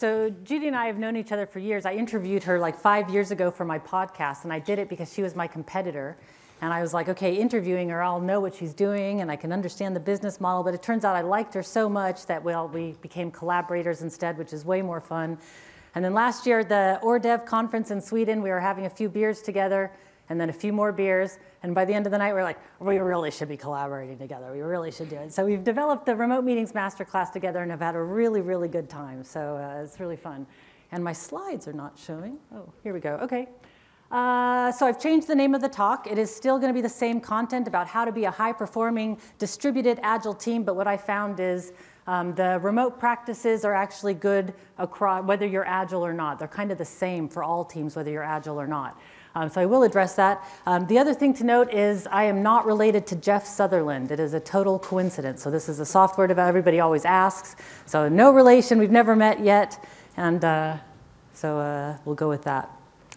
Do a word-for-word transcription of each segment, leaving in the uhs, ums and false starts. So Judy and I have known each other for years. I interviewed her like five years ago for my podcast, and I did it because she was my competitor. And I was like, okay, interviewing her, I'll know what she's doing, and I can understand the business model. But it turns out I liked her so much that, well, we became collaborators instead, which is way more fun. And then last year, the Ordev conference in Sweden, we were having a few beers together, and then a few more beers. And by the end of the night, we're like, we really should be collaborating together. We really should do it. So we've developed the Remote Meetings Masterclass together and have had a really, really good time. So uh, it's really fun. And my slides are not showing. Oh, here we go. OK. Uh, so I've changed the name of the talk. It is still going to be the same content about how to be a high-performing, distributed, agile team. But what I found is um, the remote practices are actually good across, whether you're agile or not. They're kind of the same for all teams, whether you're agile or not. Um, so I will address that. Um, the other thing to note is I am not related to Jeff Sutherland. It is a total coincidence. So this is a software developer everybody always asks. So no relation. We've never met yet. And uh, so uh, we'll go with that.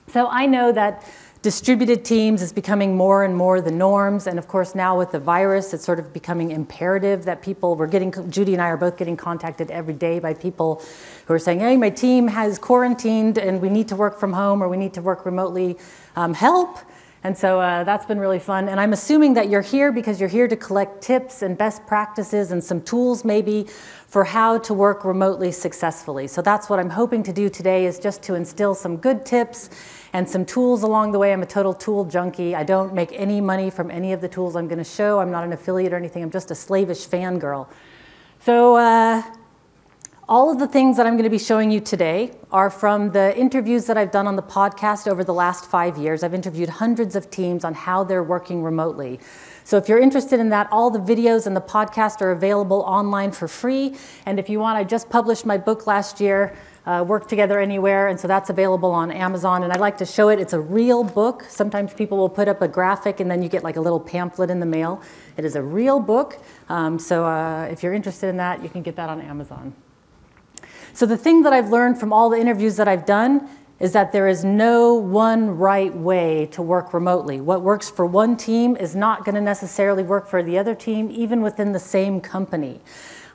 So I know that distributed teams is becoming more and more the norms. And of course, now with the virus, it's sort of becoming imperative that people, we're getting, Judy and I are both getting contacted every day by people who are saying, hey, my team has quarantined and we need to work from home or we need to work remotely, um, help. And so uh, that's been really fun. And I'm assuming that you're here because you're here to collect tips and best practices and some tools maybe for how to work remotely successfully. So that's what I'm hoping to do today is just to instill some good tips and some tools along the way. I'm a total tool junkie. I don't make any money from any of the tools I'm gonna show. I'm not an affiliate or anything. I'm just a slavish fangirl. So uh, all of the things that I'm gonna be showing you today are from the interviews that I've done on the podcast over the last five years. I've interviewed hundreds of teams on how they're working remotely. So if you're interested in that, all the videos and the podcast are available online for free. And if you want, I just published my book last year, uh, Work Together Anywhere. And so that's available on Amazon. And I'd like to show it. It's a real book. Sometimes people will put up a graphic and then you get like a little pamphlet in the mail. It is a real book. Um, so uh, if you're interested in that, you can get that on Amazon. So the thing that I've learned from all the interviews that I've done is that there is no one right way to work remotely. What works for one team is not going to necessarily work for the other team, even within the same company.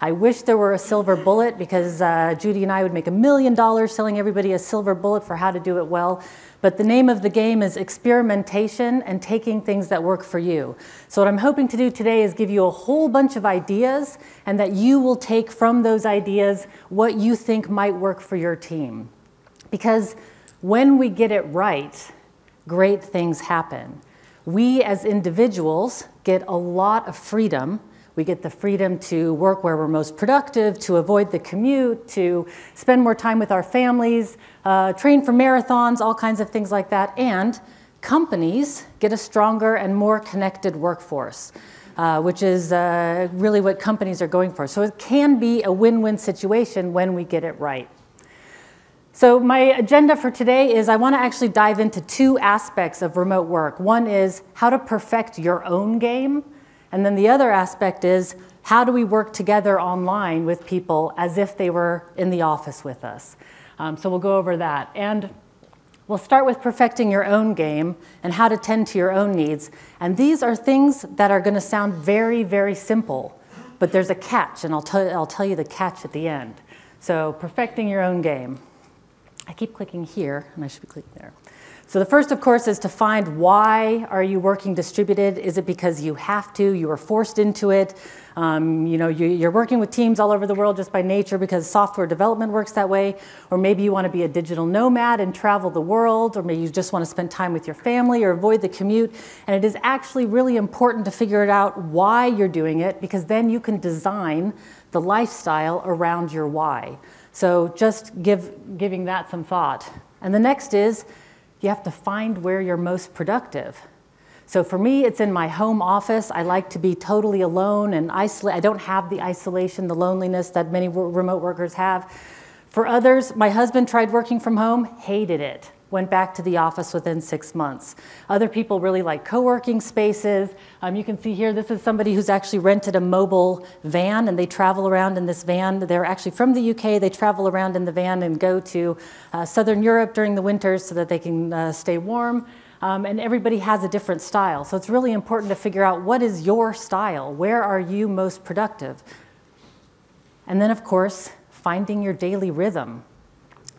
I wish there were a silver bullet because uh, Judy and I would make a million dollars selling everybody a silver bullet for how to do it well. But the name of the game is experimentation and taking things that work for you. So what I'm hoping to do today is give you a whole bunch of ideas and that you will take from those ideas what you think might work for your team. Because when we get it right, great things happen. We as individuals get a lot of freedom. We get the freedom to work where we're most productive, to avoid the commute, to spend more time with our families, uh, train for marathons, all kinds of things like that. And companies get a stronger and more connected workforce, uh, which is uh, really what companies are going for. So it can be a win-win situation when we get it right. So my agenda for today is I want to actually dive into two aspects of remote work. One is how to perfect your own game. And then the other aspect is how do we work together online with people as if they were in the office with us. Um, so we'll go over that. And we'll start with perfecting your own game and how to tend to your own needs. And these are things that are going to sound very, very simple. But there's a catch, and I'll, I'll tell you the catch at the end. So perfecting your own game. I keep clicking here, and I should be clicking there. So the first, of course, is to find why are you working distributed? Is it because you have to? You were forced into it? Um, you know, you, you're working with teams all over the world just by nature because software development works that way. Or maybe you want to be a digital nomad and travel the world. Or maybe you just want to spend time with your family or avoid the commute. And it is actually really important to figure it out why you're doing it because then you can design the lifestyle around your why. So just give, giving that some thought. And the next is you have to find where you're most productive. So for me, it's in my home office. I like to be totally alone and isolate. I don't have the isolation, the loneliness that many remote workers have. For others, my husband tried working from home, hated it. Went back to the office within six months. Other people really like co-working spaces. Um, you can see here, this is somebody who's actually rented a mobile van and they travel around in this van. They're actually from the U K. They travel around in the van and go to uh, Southern Europe during the winters so that they can uh, stay warm. Um, and everybody has a different style. So it's really important to figure out what is your style? Where are you most productive? And then of course, finding your daily rhythm.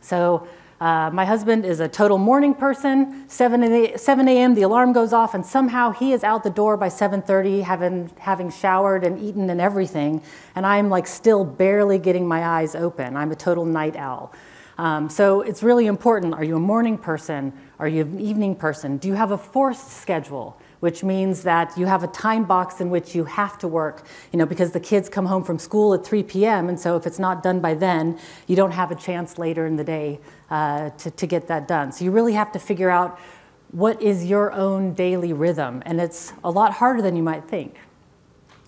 So uh, my husband is a total morning person. seven a m the alarm goes off, and somehow he is out the door by seven thirty, having, having showered and eaten and everything, and I'm like still barely getting my eyes open. I'm a total night owl. Um, so it's really important. Are you a morning person? Are you an evening person? Do you have a forced schedule, which means that you have a time box in which you have to work, you know, because the kids come home from school at three p m, and so if it's not done by then, you don't have a chance later in the day uh, to, to get that done. So you really have to figure out what is your own daily rhythm, and it's a lot harder than you might think.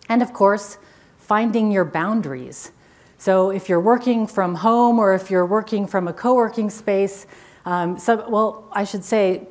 And of course, finding your boundaries. So if you're working from home or if you're working from a co-working space, um, so, well, I should say,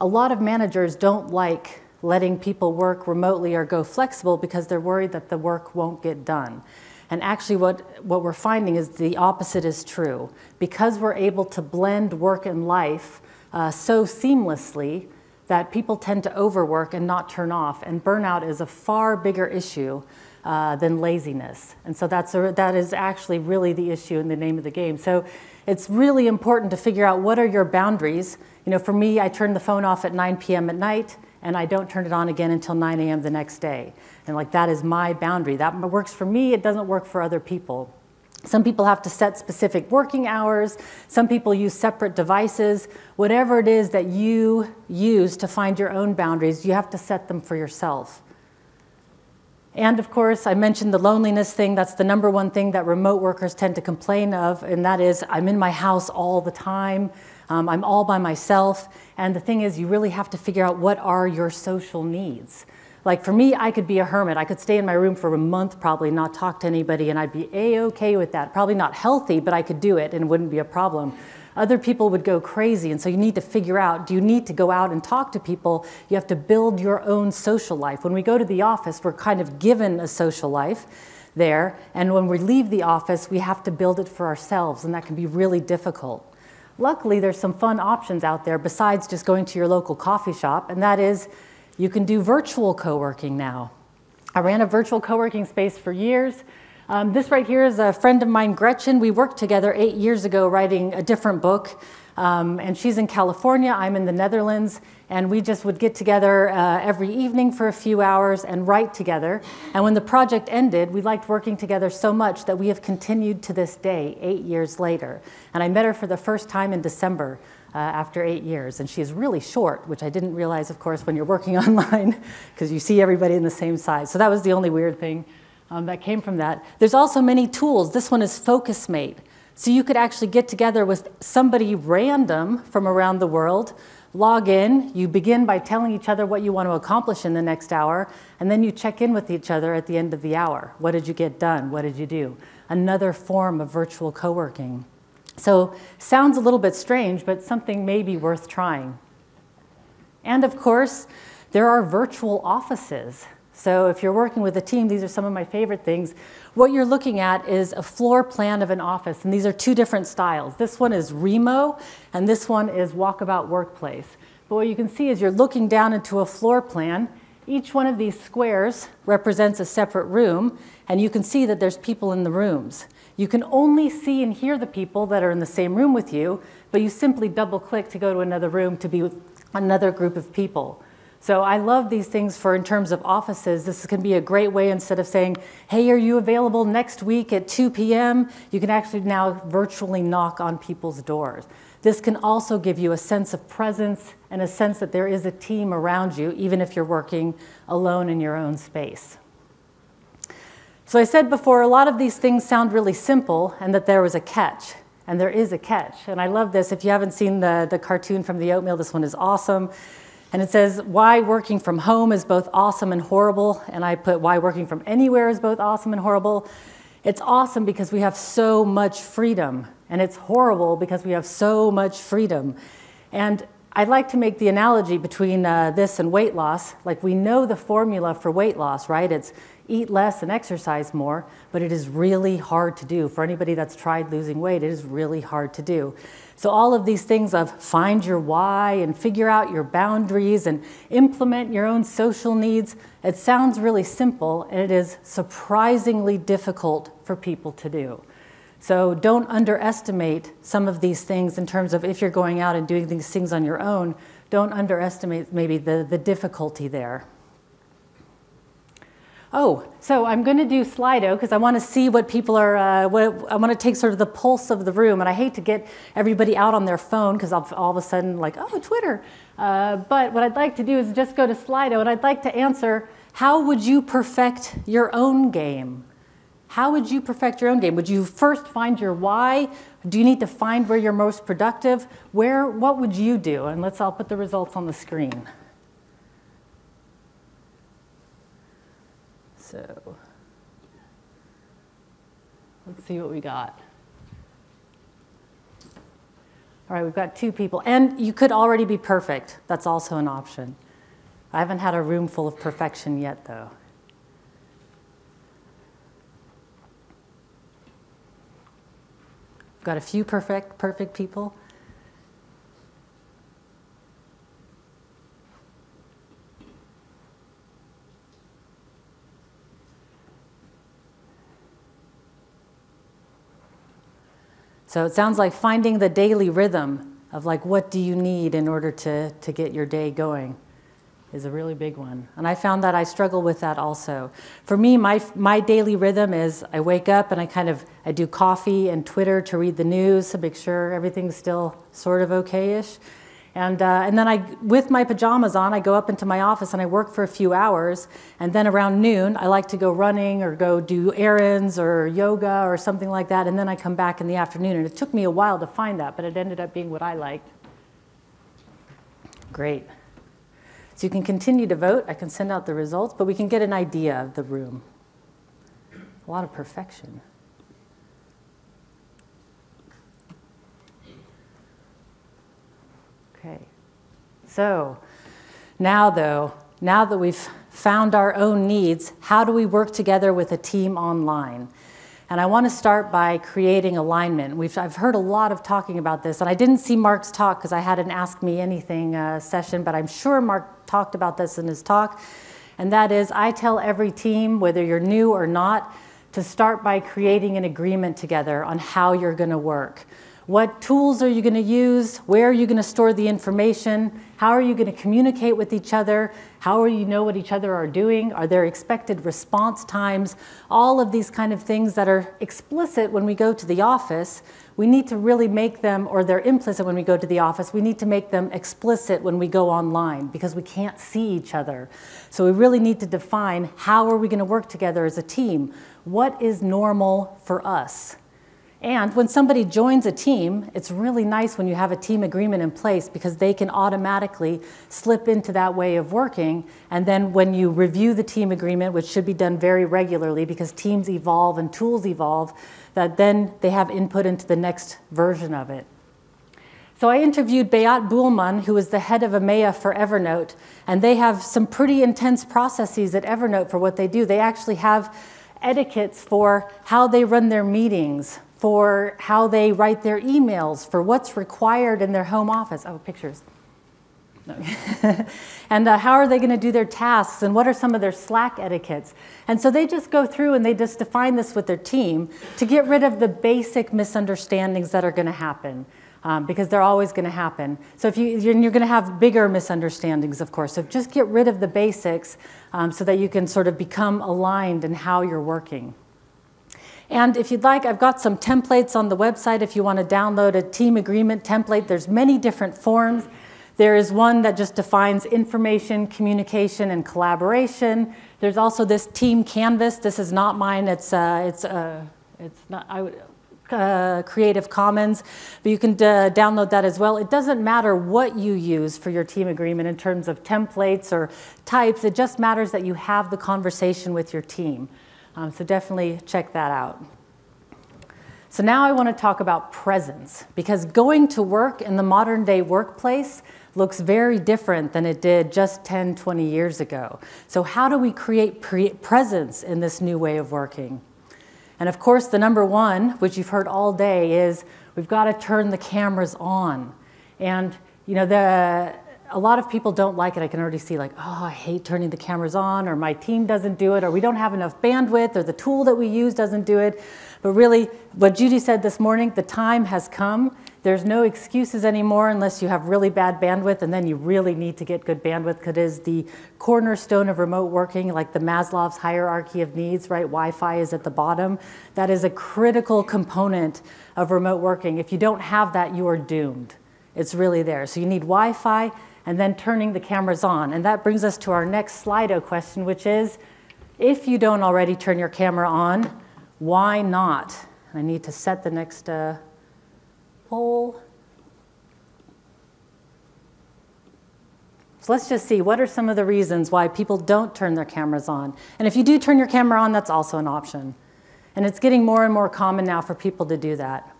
a lot of managers don't like letting people work remotely or go flexible because they're worried that the work won't get done. And actually what, what we're finding is the opposite is true. Because we're able to blend work and life uh, so seamlessly that people tend to overwork and not turn off, and burnout is a far bigger issue Uh, than laziness. And so that's a, that is actually really the issue in the name of the game. So it's really important to figure out what are your boundaries. You know, for me, I turn the phone off at nine p m at night, and I don't turn it on again until nine a m the next day. And like, that is my boundary. That works for me, it doesn't work for other people. Some people have to set specific working hours. Some people use separate devices. Whatever it is that you use to find your own boundaries, you have to set them for yourself. And of course, I mentioned the loneliness thing. That's the number one thing that remote workers tend to complain of, and that is, I'm in my house all the time. Um, I'm all by myself. And the thing is, you really have to figure out what are your social needs. Like for me, I could be a hermit. I could stay in my room for a month probably, not talk to anybody, and I'd be A-okay with that. Probably not healthy, but I could do it and it wouldn't be a problem. Other people would go crazy, and so you need to figure out, do you need to go out and talk to people? You have to build your own social life. When we go to the office, we're kind of given a social life there, and when we leave the office, we have to build it for ourselves, and that can be really difficult. Luckily, there's some fun options out there besides just going to your local coffee shop, and that is, you can do virtual co-working now. I ran a virtual co-working space for years. Um, this right here is a friend of mine, Gretchen. We worked together eight years ago writing a different book. Um, and she's in California, I'm in the Netherlands. And we just would get together uh, every evening for a few hours and write together. And when the project ended, we liked working together so much that we have continued to this day, eight years later. And I met her for the first time in December uh, after eight years. And she is really short, which I didn't realize, of course, when you're working online, because you see everybody in the same size. So that was the only weird thing Um, that came from that. There's also many tools. This one is Focusmate. So you could actually get together with somebody random from around the world, log in, you begin by telling each other what you want to accomplish in the next hour, and then you check in with each other at the end of the hour. What did you get done? What did you do? Another form of virtual co-working. So sounds a little bit strange, but something may be worth trying. And of course, there are virtual offices. So if you're working with a team, these are some of my favorite things. What you're looking at is a floor plan of an office, and these are two different styles. This one is Remo, and this one is Walkabout Workplace. But what you can see is you're looking down into a floor plan. Each one of these squares represents a separate room, and you can see that there's people in the rooms. You can only see and hear the people that are in the same room with you, but you simply double-click to go to another room to be with another group of people. So I love these things for in terms of offices. This can be a great way, instead of saying, hey, are you available next week at two p m? You can actually now virtually knock on people's doors. This can also give you a sense of presence and a sense that there is a team around you, even if you're working alone in your own space. So I said before, a lot of these things sound really simple and that there was a catch. And there is a catch. And I love this. If you haven't seen the, the cartoon from the oatmeal, this one is awesome. And it says, why working from home is both awesome and horrible. And I put, why working from anywhere is both awesome and horrible. It's awesome because we have so much freedom. And it's horrible because we have so much freedom. And I'd like to make the analogy between uh, this and weight loss. Like, we know the formula for weight loss, right? It's eat less and exercise more. But it is really hard to do. For anybody that's tried losing weight, it is really hard to do. So all of these things of find your why and figure out your boundaries and implement your own social needs, it sounds really simple, and it is surprisingly difficult for people to do. So don't underestimate some of these things in terms of if you're going out and doing these things on your own, don't underestimate maybe the, the difficulty there. Oh, so I'm going to do Slido because I want to see what people are, uh, what, I want to take sort of the pulse of the room. And I hate to get everybody out on their phone because all of a sudden like, oh, Twitter. Uh, but what I'd like to do is just go to Slido and I'd like to answer, how would you perfect your own game? How would you perfect your own game? Would you first find your why? Do you need to find where you're most productive? Where, what would you do? And let's, I'll put the results on the screen. So let's see what we got. All right, we've got two people. And you could already be perfect. That's also an option. I haven't had a room full of perfection yet, though. Got a few perfect, perfect people. So it sounds like finding the daily rhythm of like what do you need in order to, to get your day going is a really big one. And I found that I struggle with that also. For me, my, my daily rhythm is I wake up and I kind of, I do coffee and Twitter to read the news to make sure everything's still sort of okay-ish. And, uh, and then I, with my pajamas on, I go up into my office and I work for a few hours. And then around noon, I like to go running or go do errands or yoga or something like that. And then I come back in the afternoon. And it took me a while to find that, but it ended up being what I liked. Great. So you can continue to vote. I can send out the results, but we can get an idea of the room. A lot of perfection. Okay. So now, though, now that we've found our own needs, how do we work together with a team online? And I want to start by creating alignment. We've, I've heard a lot of talking about this, and I didn't see Mark's talk because I had an Ask Me Anything uh, session, but I'm sure Mark talked about this in his talk, and that is I tell every team, whether you're new or not, to start by creating an agreement together on how you're going to work. What tools are you going to use? Where are you going to store the information? How are you going to communicate with each other? How are you know what each other are doing? Are there expected response times? All of these kind of things that are explicit when we go to the office, we need to really make them, or they're implicit when we go to the office, we need to make them explicit when we go online because we can't see each other. So we really need to define how are we going to work together as a team? What is normal for us? And when somebody joins a team, it's really nice when you have a team agreement in place because they can automatically slip into that way of working. And then when you review the team agreement, which should be done very regularly because teams evolve and tools evolve, that then they have input into the next version of it. So I interviewed Beat Bulman, who is the head of E M E A for Evernote, and they have some pretty intense processes at Evernote for what they do. They actually have etiquettes for how they run their meetings, for how they write their emails, for what's required in their home office. Oh, pictures. No. And uh, how are they going to do their tasks, and what are some of their Slack etiquettes? And so they just go through and they just define this with their team to get rid of the basic misunderstandings that are going to happen, um, because they're always going to happen. So if you, you're, you're going to have bigger misunderstandings, of course. So just get rid of the basics um, so that you can sort of become aligned in how you're working. And if you'd like, I've got some templates on the website if you want to download a team agreement template. There's many different forms. There is one that just defines information, communication, and collaboration. There's also this team canvas. This is not mine. It's, uh, it's, uh, it's not, I would, uh, Creative Commons. But you can uh, download that as well. It doesn't matter what you use for your team agreement in terms of templates or types. It just matters that you have the conversation with your team. Um, so definitely check that out. So now I want to talk about presence, because going to work in the modern day workplace looks very different than it did just ten, twenty years ago. So how do we create pre presence in this new way of working? And of course, the number one, which you've heard all day, is we've got to turn the cameras on. And you know, the a lot of people don't like it. I can already see like, oh, I hate turning the cameras on, or my team doesn't do it, or we don't have enough bandwidth, or the tool that we use doesn't do it. But really, what Judy said this morning, the time has come. There's no excuses anymore unless you have really bad bandwidth, and then you really need to get good bandwidth because it is the cornerstone of remote working, like the Maslow's hierarchy of needs, right? Wi-Fi is at the bottom. That is a critical component of remote working. If you don't have that, you are doomed. It's really there. So you need Wi-Fi and then turning the cameras on. And that brings us to our next Slido question, which is, if you don't already turn your camera on, why not? I need to set the next uh, poll. So let's just see, what are some of the reasons why people don't turn their cameras on? And if you do turn your camera on, that's also an option. And it's getting more and more common now for people to do that.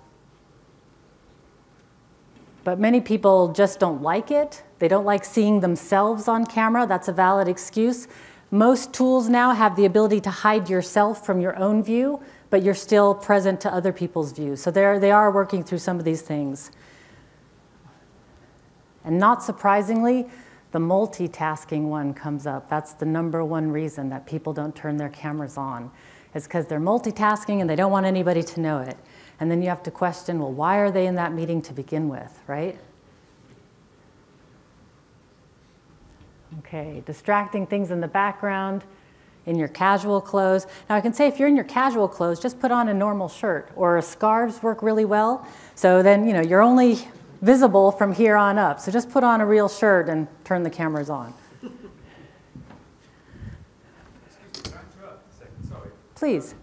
But many people just don't like it. They don't like seeing themselves on camera. That's a valid excuse. Most tools now have the ability to hide yourself from your own view, but you're still present to other people's views. So they are working through some of these things. And not surprisingly, the multitasking one comes up. That's the number one reason that people don't turn their cameras on. It's because they're multitasking and they don't want anybody to know it. And then you have to question, well, why are they in that meeting to begin with, right? Okay, distracting things in the background, in your casual clothes. Now I can say if you're in your casual clothes, just put on a normal shirt, or scarves work really well. So then, you know, you're only visible from here on up. So just put on a real shirt and turn the cameras on. Excuse me, can I interrupt a second? Sorry. Please.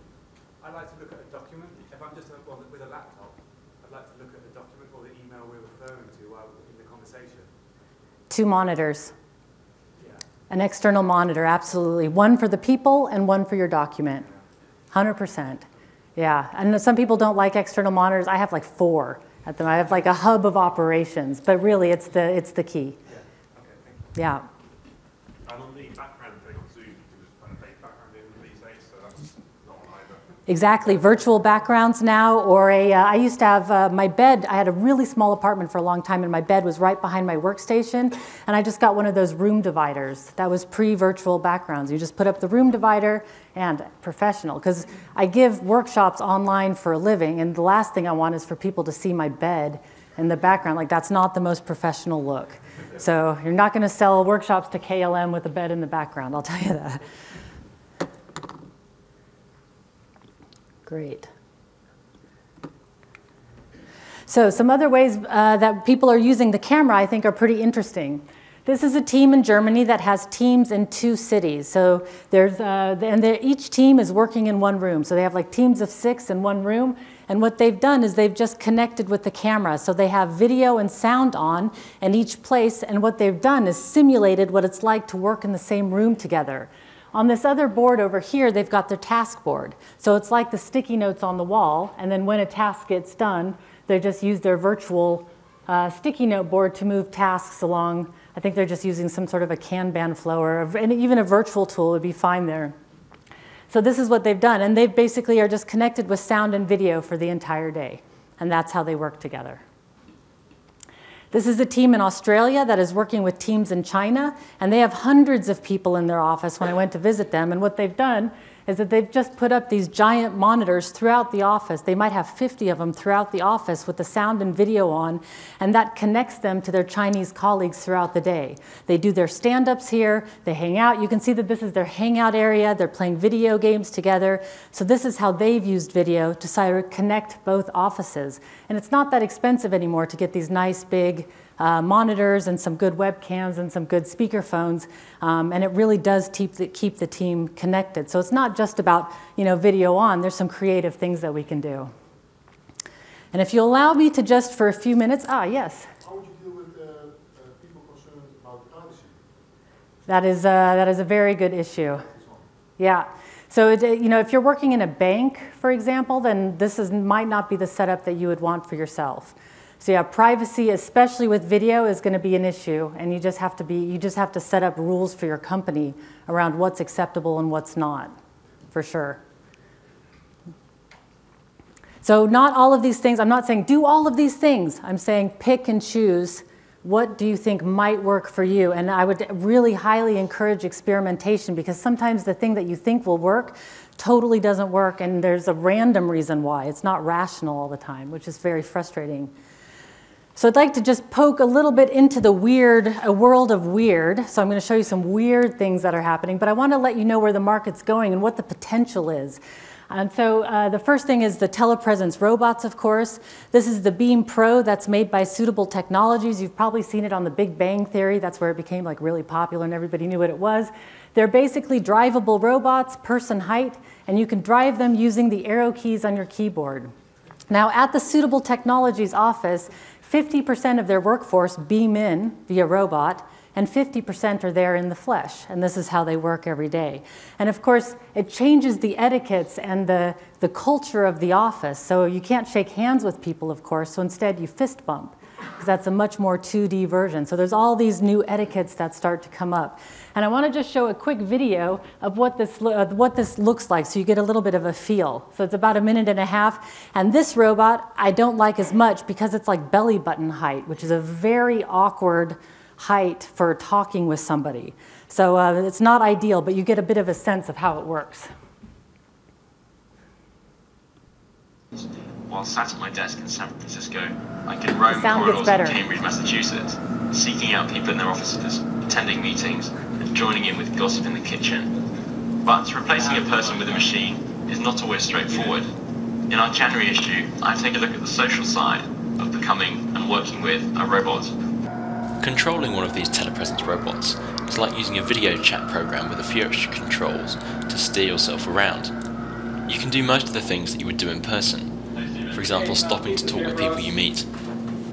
I'd like to look at a document. If I'm just with a laptop, I'd like to look at the document or the email we're referring to while in the conversation. Two monitors. An external monitor, absolutely. One for the people and one for your document. one hundred percent. Yeah, and some people don't like external monitors. I have like four at them. I have like a hub of operations, but really it's the, it's the key. Yeah, okay, thank you. Yeah. And on the background thing on Zoom, you can just put a fake background in these days, so that's not on either. Exactly, virtual backgrounds now, or a, uh, I used to have uh, my bed, I had a really small apartment for a long time and my bed was right behind my workstation, and I just got one of those room dividers. That was pre-virtual backgrounds. You just put up the room divider and professional, because I give workshops online for a living, and the last thing I want is for people to see my bed in the background. Like, that's not the most professional look. So you're not gonna sell workshops to K L M with a bed in the background, I'll tell you that. Great. So some other ways uh, that people are using the camera I think are pretty interesting. This is a team in Germany that has teams in two cities. So there's, uh, and each team is working in one room. So they have like teams of six in one room. And what they've done is they've just connected with the camera. So they have video and sound on in each place. And what they've done is simulated what it's like to work in the same room together. On this other board over here, they've got their task board. So it's like the sticky notes on the wall, and then when a task gets done, they just use their virtual uh, sticky note board to move tasks along. I think they're just using some sort of a Kanban flow, or a, and even a virtual tool would be fine there. So this is what they've done, and they basically are just connected with sound and video for the entire day, and that's how they work together. This is a team in Australia that is working with teams in China, and they have hundreds of people in their office when I went to visit them, and what they've done is that they've just put up these giant monitors throughout the office. They might have fifty of them throughout the office with the sound and video on, and that connects them to their Chinese colleagues throughout the day. They do their stand-ups here, they hang out. You can see that this is their hangout area. They're playing video games together. So this is how they've used video to sort of connect both offices. And it's not that expensive anymore to get these nice big uh, monitors and some good webcams and some good speaker phones. Um, and it really does keep the, keep the team connected. So it's not just about, you know, video on. There's some creative things that we can do. And if you allow me to just for a few minutes, ah, yes. How would you deal with uh, uh, people concerned about privacy? That is, uh, that is a very good issue. Yeah. So, it, you know, if you're working in a bank, for example, then this is, might not be the setup that you would want for yourself. So yeah, privacy, especially with video, is going to be an issue, and you just have to be, you just have to set up rules for your company around what's acceptable and what's not, for sure. So not all of these things, I'm not saying do all of these things, I'm saying pick and choose what do you think might work for you? And I would really highly encourage experimentation, because sometimes the thing that you think will work totally doesn't work, and there's a random reason why. It's not rational all the time, which is very frustrating. So I'd like to just poke a little bit into the weird, a world of weird. So I'm going to show you some weird things that are happening, but I want to let you know where the market's going and what the potential is. And so uh, the first thing is the telepresence robots, of course. This is the Beam Pro that's made by Suitable Technologies. You've probably seen it on the Big Bang Theory. That's where it became like really popular and everybody knew what it was. They're basically drivable robots, person height, and you can drive them using the arrow keys on your keyboard. Now at the Suitable Technologies office, fifty percent of their workforce beam in via robot, and fifty percent are there in the flesh, and this is how they work every day. And of course, it changes the etiquettes and the, the culture of the office, so you can't shake hands with people, of course, so instead you fist bump, because that's a much more two D version. So there's all these new etiquettes that start to come up. And I want to just show a quick video of what this, uh, what this looks like, so you get a little bit of a feel. So it's about a minute and a half. And this robot I don't like as much, because it's like belly button height, which is a very awkward height for talking with somebody. So uh, it's not ideal, but you get a bit of a sense of how it works. While sat at my desk in San Francisco, I can roam corridors in Cambridge, Massachusetts, seeking out people in their offices, attending meetings, and joining in with gossip in the kitchen. But replacing a person with a machine is not always straightforward. In our January issue, I take a look at the social side of becoming and working with a robot. Controlling one of these telepresence robots is like using a video chat program with a few extra controls to steer yourself around. You can do most of the things that you would do in person, for example stopping to talk with people you meet.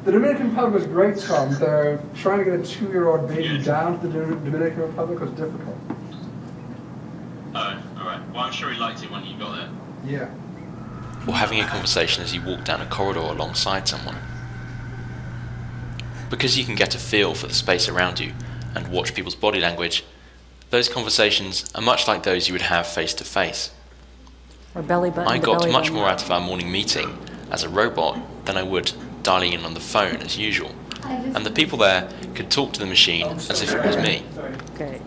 The Dominican Republic is great, Tom. They're trying to get a two-year-old baby down to the Dominican Republic was difficult. Oh, alright. Well, I'm sure he liked it when you got there. Yeah. Or having a conversation as you walk down a corridor alongside someone. Because you can get a feel for the space around you and watch people's body language, those conversations are much like those you would have face to face. Or belly button. I got belly much button. more out of our morning meeting as a robot than I would dialing in on the phone as usual, and the people there could talk to the machine as if it was me. Okay.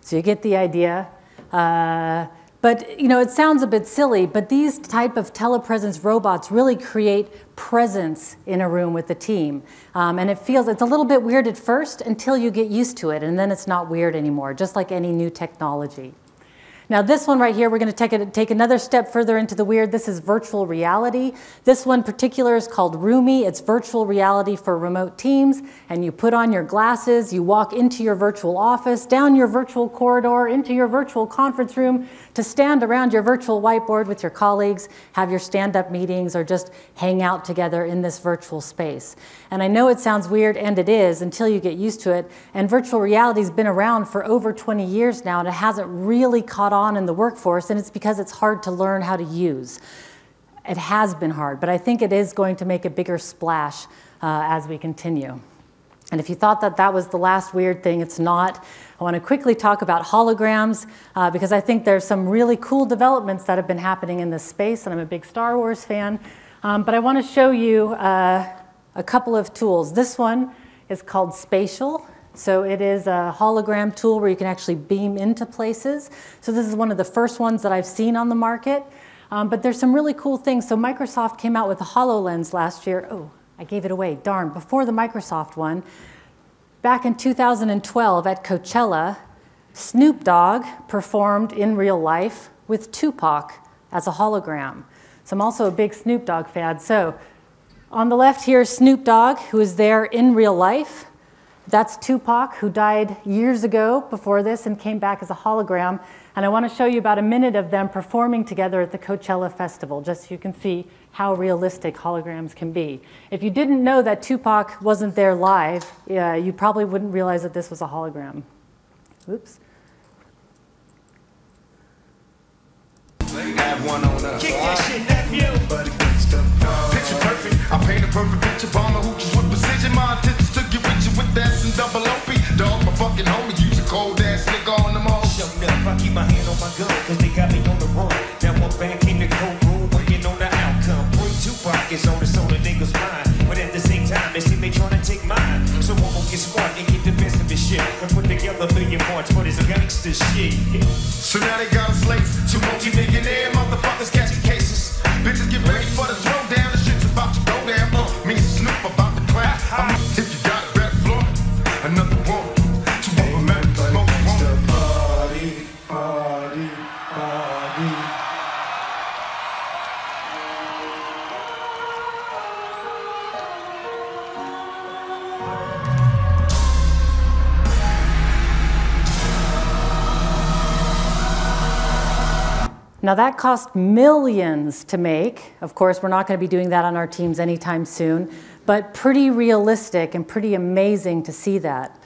So you get the idea. Uh, But, you know, it sounds a bit silly, but these type of telepresence robots really create presence in a room with the team. Um, and it feels, it's a little bit weird at first until you get used to it, and then it's not weird anymore, just like any new technology. Now this one right here, we're going to take, it, take another step further into the weird. This is virtual reality. This one in particular is called Roomie. It's virtual reality for remote teams. And you put on your glasses, you walk into your virtual office, down your virtual corridor, into your virtual conference room to stand around your virtual whiteboard with your colleagues, have your stand-up meetings, or just hang out together in this virtual space. And I know it sounds weird, and it is, until you get used to it. And virtual reality's been around for over twenty years now, and it hasn't really caught on on in the workforce, and it's because it's hard to learn how to use. It has been hard, but I think it is going to make a bigger splash uh, as we continue. And if you thought that that was the last weird thing, it's not. I want to quickly talk about holograms, uh, because I think there's some really cool developments that have been happening in this space, and I'm a big Star Wars fan. Um, but I want to show you uh, a couple of tools. This one is called Spatial. So it is a hologram tool where you can actually beam into places. So this is one of the first ones that I've seen on the market. Um, but there's some really cool things. So Microsoft came out with a HoloLens last year. Oh, I gave it away, darn, before the Microsoft one. Back in two thousand twelve at Coachella, Snoop Dogg performed in real life with Tupac as a hologram. So I'm also a big Snoop Dogg fan. So on the left here is Snoop Dogg, who is there in real life. That's Tupac, who died years ago before this and came back as a hologram. And I want to show you about a minute of them performing together at the Coachella Festival, just so you can see how realistic holograms can be. If you didn't know that Tupac wasn't there live, uh, you probably wouldn't realize that this was a hologram. Oops. Picture perfect. I paint a perfect picture. Bomber hoops with precision. My attention took you with you with that and double O P. Dog, my fucking homie, you a cold ass nigga on the mall. Shut up, I keep my hand on my gun, cause they got me on the road. Now one back in the cold room, working on the outcome. Boy, Tupac is on the solar niggas' mind, but at the same time, they seem they trying to take mine. So now they got us late to multi-millionaire motherfuckers catching cases. Bitches get ready for the throwdown. The shit's about to go down. Uh, me and Snoop about to clap. I'm if you got a rap floor, another one, two of them at the moment. Party, party, party. Now that cost millions to make. Of course, we're not going to be doing that on our teams anytime soon, but pretty realistic and pretty amazing to see that.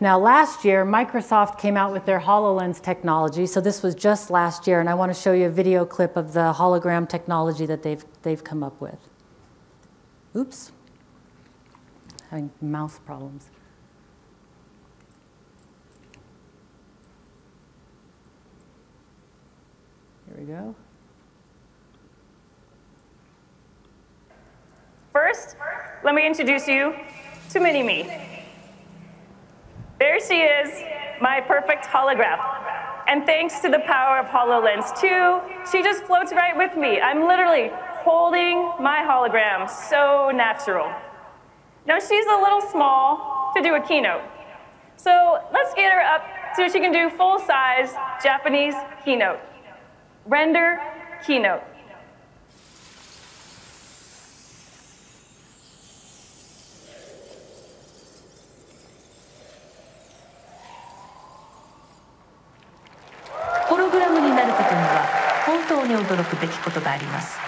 Now last year, Microsoft came out with their HoloLens technology, so this was just last year, and I want to show you a video clip of the hologram technology that they've, they've come up with. Oops. Having mouse problems. Here we go. First, let me introduce you to Mini-Me. There she is, my perfect holograph. And thanks to the power of HoloLens two, she just floats right with me. I'm literally holding my hologram, so natural. Now she's a little small to do a keynote. So let's get her up so she can do full-size Japanese keynote. Render keynote. Hologramになることには本当に驚くべきことがあります。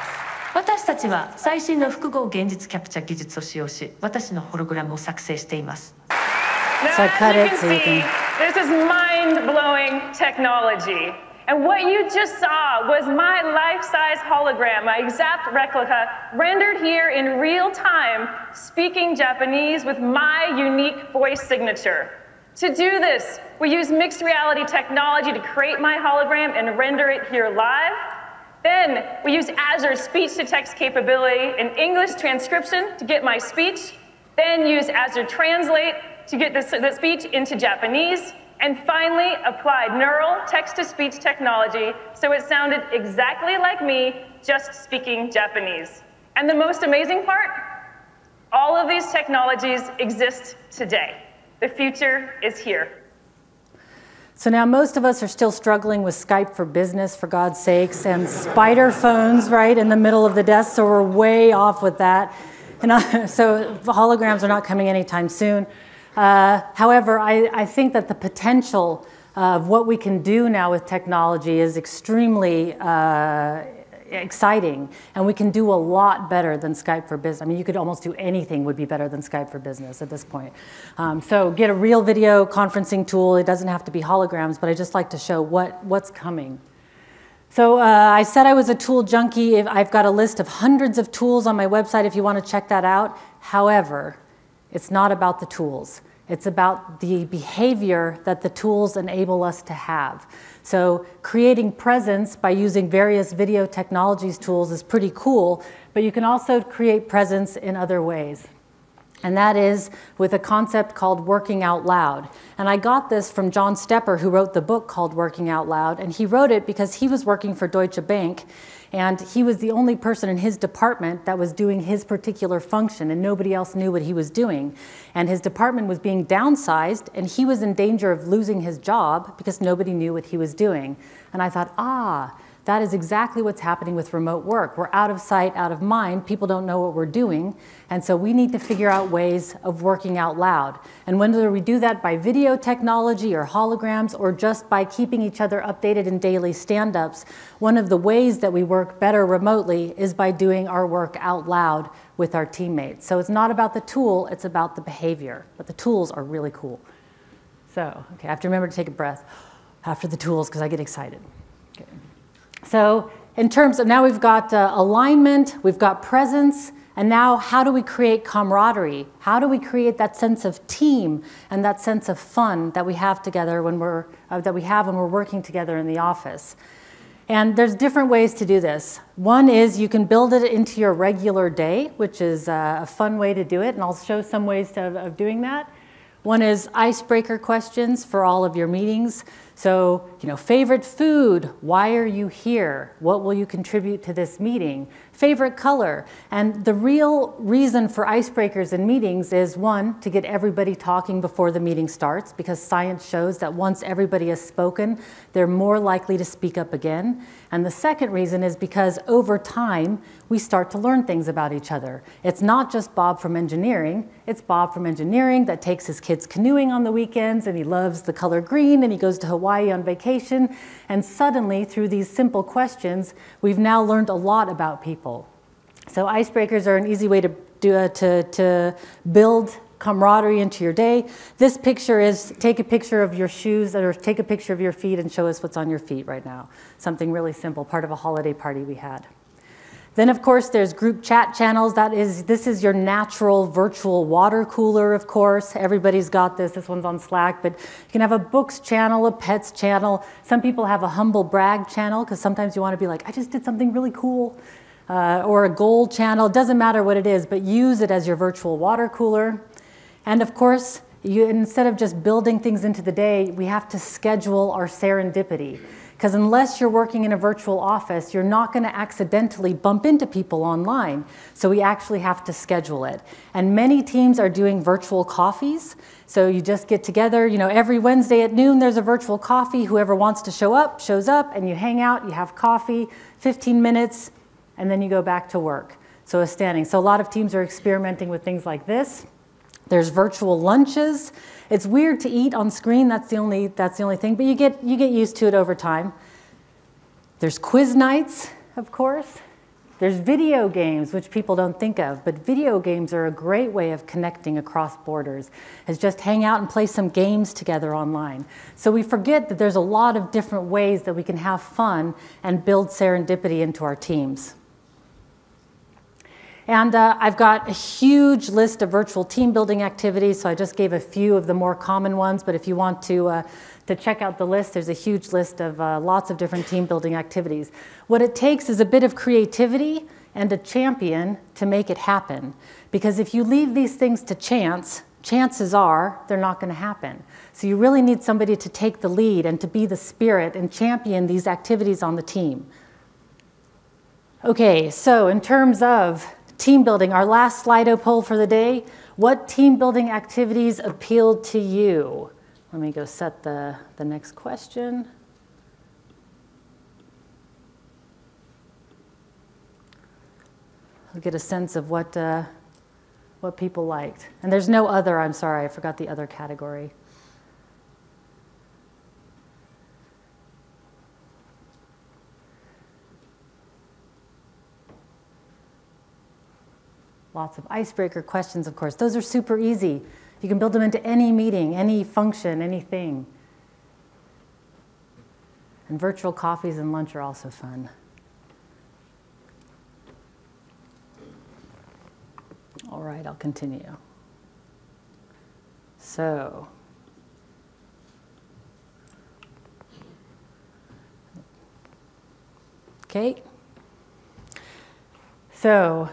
私たちは最新の複合現実キャプチャ技術を使用し、私のホログラムを作成しています。Now, as you can see, this is mind-blowing technology. And what you just saw was my life-size hologram, my exact replica, rendered here in real time, speaking Japanese with my unique voice signature. To do this, we use mixed reality technology to create my hologram and render it here live. Then we use Azure's speech-to-text capability and English transcription to get my speech. Then use Azure Translate to get this, the speech into Japanese. And finally, applied neural text-to-speech technology so it sounded exactly like me, just speaking Japanese. And the most amazing part? All of these technologies exist today. The future is here. So now most of us are still struggling with Skype for Business, for God's sakes, and spider phones right in the middle of the desk, so we're way off with that. And I, so holograms are not coming anytime soon. Uh, however, I, I think that the potential of what we can do now with technology is extremely uh, exciting, and we can do a lot better than Skype for Business. I mean, you could almost do anything would be better than Skype for Business at this point. Um, so get a real video conferencing tool. It doesn't have to be holograms, but I just like to show what, what's coming. So uh, I said I was a tool junkie. I've got a list of hundreds of tools on my website if you want to check that out. However, it's not about the tools. It's about the behavior that the tools enable us to have. So creating presence by using various video technologies tools is pretty cool, but you can also create presence in other ways. And that is with a concept called Working Out Loud. And I got this from John Stepper, who wrote the book called Working Out Loud. And he wrote it because he was working for Deutsche Bank, and he was the only person in his department that was doing his particular function, and nobody else knew what he was doing. And his department was being downsized, and he was in danger of losing his job because nobody knew what he was doing. And I thought, ah, that is exactly what's happening with remote work. We're out of sight, out of mind. People don't know what we're doing. And so we need to figure out ways of working out loud. And whether we do that by video technology or holograms or just by keeping each other updated in daily stand-ups, one of the ways that we work better remotely is by doing our work out loud with our teammates. So it's not about the tool, it's about the behavior. But the tools are really cool. So, okay, I have to remember to take a breath after the tools because I get excited. Okay. So in terms of now we've got uh, alignment, we've got presence, and now how do we create camaraderie? How do we create that sense of team and that sense of fun that we have together when we're, uh, that we have when we're working together in the office? And there's different ways to do this. One is you can build it into your regular day, which is uh, a fun way to do it, and I'll show some ways to, of doing that. One is icebreaker questions for all of your meetings. So, you know, favorite food, why are you here? What will you contribute to this meeting? Favorite color. And the real reason for icebreakers in meetings is, one, to get everybody talking before the meeting starts, because science shows that once everybody has spoken, they're more likely to speak up again. And the second reason is because over time, we start to learn things about each other. It's not just Bob from engineering, it's Bob from engineering that takes his kids canoeing on the weekends, and he loves the color green, and he goes to Hawaii on vacation. And suddenly, through these simple questions, we've now learned a lot about people. So icebreakers are an easy way to, do, uh, to, to build camaraderie into your day. This picture is, take a picture of your shoes, or take a picture of your feet and show us what's on your feet right now. Something really simple, part of a holiday party we had. Then, of course, there's group chat channels. That is, this is your natural virtual water cooler, of course. Everybody's got this. This one's on Slack. But you can have a books channel, a pets channel. Some people have a humble brag channel, because sometimes you want to be like, I just did something really cool. Uh, or a goal channel. It doesn't matter what it is, but use it as your virtual water cooler. And, of course, you, instead of just building things into the day, we have to schedule our serendipity. Because unless you're working in a virtual office, you're not going to accidentally bump into people online. So we actually have to schedule it. And many teams are doing virtual coffees. So you just get together, you know, every Wednesday at noon, there's a virtual coffee. Whoever wants to show up, shows up, and you hang out, you have coffee, fifteen minutes, and then you go back to work. So a standing. So a lot of teams are experimenting with things like this. There's virtual lunches. It's weird to eat on screen. That's the only, that's the only thing. But you get, you get used to it over time. There's quiz nights, of course. There's video games, which people don't think of. But video games are a great way of connecting across borders, is just hang out and play some games together online. So we forget that there's a lot of different ways that we can have fun and build serendipity into our teams. And uh, I've got a huge list of virtual team building activities, so I just gave a few of the more common ones. But if you want to, uh, to check out the list, there's a huge list of uh, lots of different team building activities. What it takes is a bit of creativity and a champion to make it happen. Because if you leave these things to chance, chances are they're not going to happen. So you really need somebody to take the lead and to be the spirit and champion these activities on the team. Okay, so in terms of team building, our last Slido poll for the day. What team building activities appealed to you? Let me go set the, the next question. I'll get a sense of what, uh, what people liked. And there's no other, I'm sorry, I forgot the other category. Lots of icebreaker questions, of course. Those are super easy. You can build them into any meeting, any function, anything. And virtual coffees and lunch are also fun. All right, I'll continue. So, okay. So,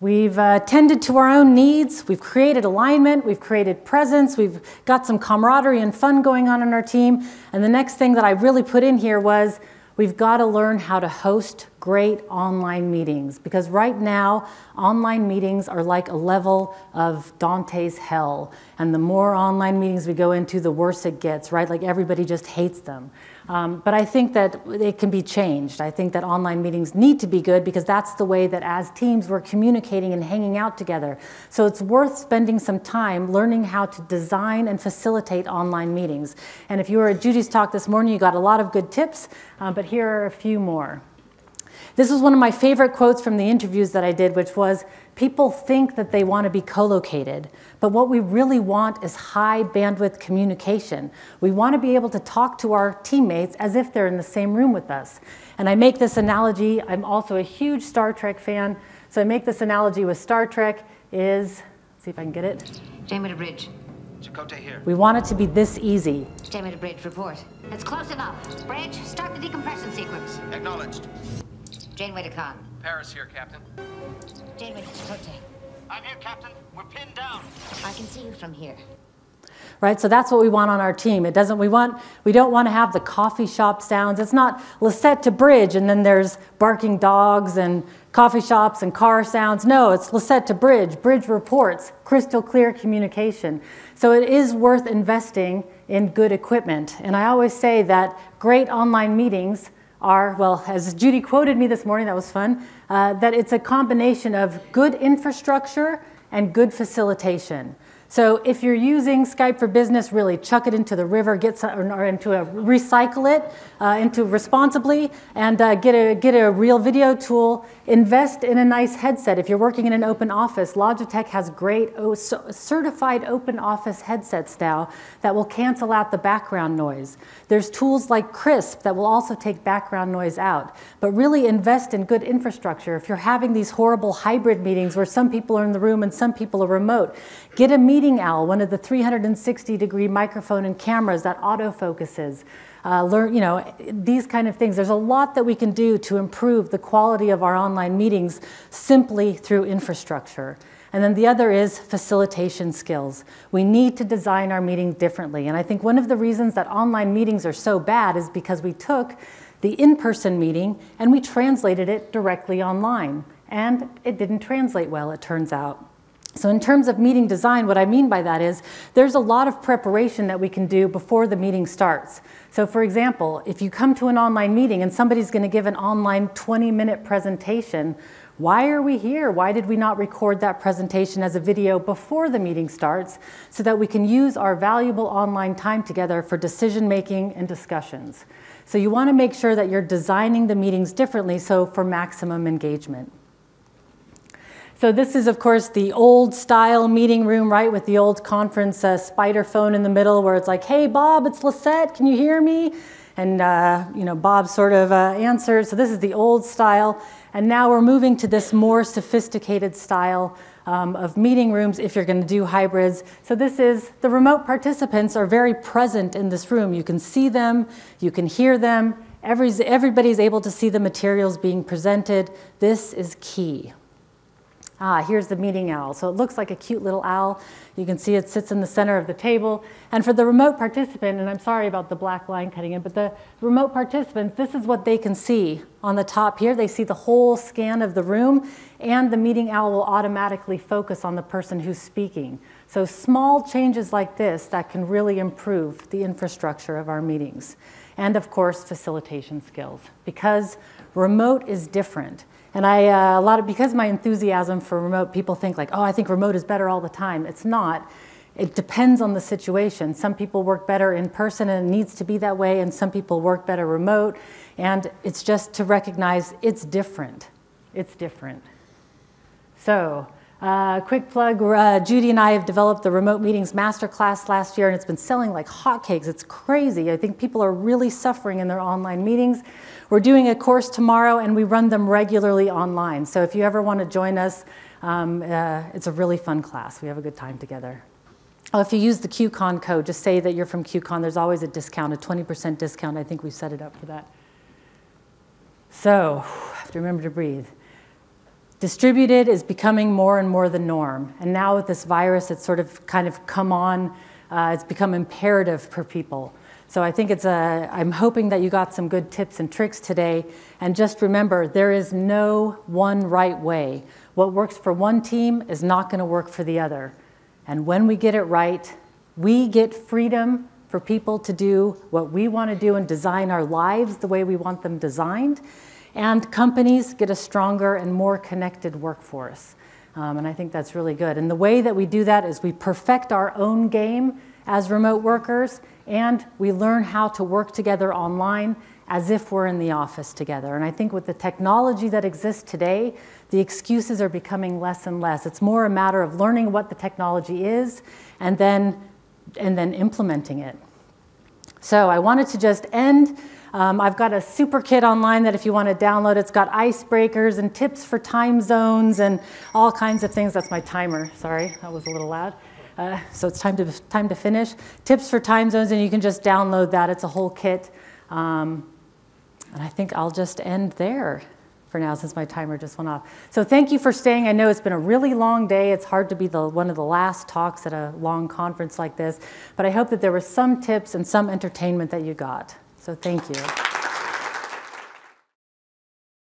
we've uh, tended to our own needs, we've created alignment, we've created presence, we've got some camaraderie and fun going on in our team. And the next thing that I really put in here was, we've got to learn how to host great online meetings. Because right now, online meetings are like a level of Dante's hell. And the more online meetings we go into, the worse it gets, right? Like everybody just hates them. Um, but I think that it can be changed. I think that online meetings need to be good because that's the way that as teams we're communicating and hanging out together. So it's worth spending some time learning how to design and facilitate online meetings. And if you were at Judy's talk this morning, you got a lot of good tips, uh, but here are a few more. This was one of my favorite quotes from the interviews that I did, which was, people think that they want to be co-located, but what we really want is high bandwidth communication. We want to be able to talk to our teammates as if they're in the same room with us. And I make this analogy, I'm also a huge Star Trek fan, so I make this analogy with Star Trek is, let's see if I can get it. Jamie to bridge. Chakotay here. We want it to be this easy. Jamie to bridge, report. It's close enough. Bridge, start the decompression sequence. Acknowledged. Janeway to con. Paris here, Captain. Janeway to Chakotay. I'm here, Captain. We're pinned down. I can see you from here. right? So that's what we want on our team. It doesn't, we want, we don't want to have the coffee shop sounds. It's not Lisette to Bridge and then there's barking dogs and coffee shops and car sounds. No, it's Lisette to Bridge, Bridge reports, crystal clear communication. So it is worth investing in good equipment. And I always say that great online meetings are, well, as Judy quoted me this morning, that was fun, uh, that it's a combination of good infrastructure and good facilitation. So if you're using Skype for Business, really chuck it into the river, get some, or into a, recycle it uh, into responsibly, and uh, get a get a real video tool. Invest in a nice headset. If you're working in an open office, Logitech has great o certified open office headsets now that will cancel out the background noise. There's tools like Crisp that will also take background noise out. But really invest in good infrastructure. If you're having these horrible hybrid meetings where some people are in the room and some people are remote, get a meeting Meeting Owl, one of the three sixty degree microphone and cameras that autofocuses. Uh, learn, you know, these kind of things. There's a lot that we can do to improve the quality of our online meetings simply through infrastructure. And then the other is facilitation skills. We need to design our meetings differently. And I think one of the reasons that online meetings are so bad is because we took the in-person meeting and we translated it directly online. And it didn't translate well, it turns out. So in terms of meeting design, what I mean by that is there's a lot of preparation that we can do before the meeting starts. So for example, if you come to an online meeting and somebody's going to give an online twenty minute presentation, why are we here? Why did we not record that presentation as a video before the meeting starts so that we can use our valuable online time together for decision making and discussions? So you want to make sure that you're designing the meetings differently so for maximum engagement. So this is, of course, the old style meeting room, right, with the old conference uh, spider phone in the middle where it's like, hey, Bob, it's Lisette. Can you hear me? And, uh, you know, Bob sort of uh, answers. So this is the old style. And now we're moving to this more sophisticated style um, of meeting rooms if you're going to do hybrids. So this is the remote participants are very present in this room. You can see them. You can hear them. Every, everybody's able to see the materials being presented. This is key. Ah, here's the meeting owl. So it looks like a cute little owl. You can see it sits in the center of the table. And for the remote participant, and I'm sorry about the black line cutting in, but the remote participants, this is what they can see. On the top here, they see the whole scan of the room, and the meeting owl will automatically focus on the person who's speaking. So small changes like this that can really improve the infrastructure of our meetings. And of course, facilitation skills, because remote is different. And I, uh, a lot of, because of my enthusiasm for remote, people think like, oh, I think remote is better all the time. It's not. It depends on the situation. Some people work better in person and it needs to be that way, and some people work better remote. And it's just to recognize it's different. It's different. So, uh, quick plug, uh, Judy and I have developed the Remote Meetings Masterclass last year, and it's been selling like hotcakes. It's crazy. I think people are really suffering in their online meetings. We're doing a course tomorrow, and we run them regularly online. So if you ever want to join us, um, uh, it's a really fun class. We have a good time together. Oh, if you use the Q con code, just say that you're from Q con. There's always a discount, a twenty percent discount. I think we set it up for that. So I have to remember to breathe. Distributed is becoming more and more the norm. And now with this virus, it's sort of kind of come on. Uh, it's become imperative for people. So I think it's a, I'm hoping that you got some good tips and tricks today. And just remember, there is no one right way. What works for one team is not going to work for the other. And when we get it right, we get freedom for people to do what we want to do and design our lives the way we want them designed. And companies get a stronger and more connected workforce. Um, and I think that's really good. And the way that we do that is we perfect our own game as remote workers, and we learn how to work together online as if we're in the office together. And I think with the technology that exists today, the excuses are becoming less and less. It's more a matter of learning what the technology is and then, and then implementing it. So I wanted to just end. Um, I've got a super kit online that if you want to download, it's got icebreakers and tips for time zones and all kinds of things. That's my timer. Sorry, that was a little loud. Uh, so it's time to, time to finish. Tips for time zones, and you can just download that. It's a whole kit. Um, and I think I'll just end there. for now since my timer just went off. So thank you for staying. I know it's been a really long day. It's hard to be the, one of the last talks at a long conference like this, but I hope that there were some tips and some entertainment that you got. So thank you.